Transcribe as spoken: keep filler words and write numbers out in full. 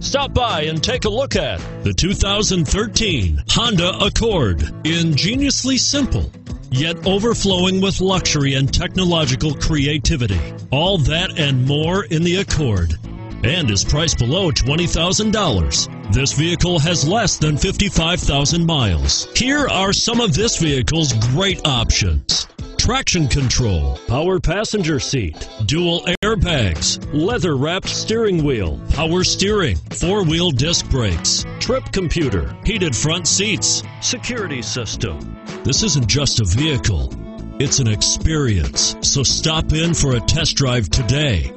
Stop by and take a look at the two thousand thirteen Honda Accord. Ingeniously simple, yet overflowing with luxury and technological creativity. All that and more in the Accord, and is priced below twenty thousand dollars. This vehicle has less than fifty-five thousand miles. Here are some of this vehicle's great options: traction control, power passenger seat, dual airbags, leather-wrapped steering wheel, power steering, four-wheel disc brakes, trip computer, heated front seats, security system. This isn't just a vehicle, it's an experience. So stop in for a test drive today.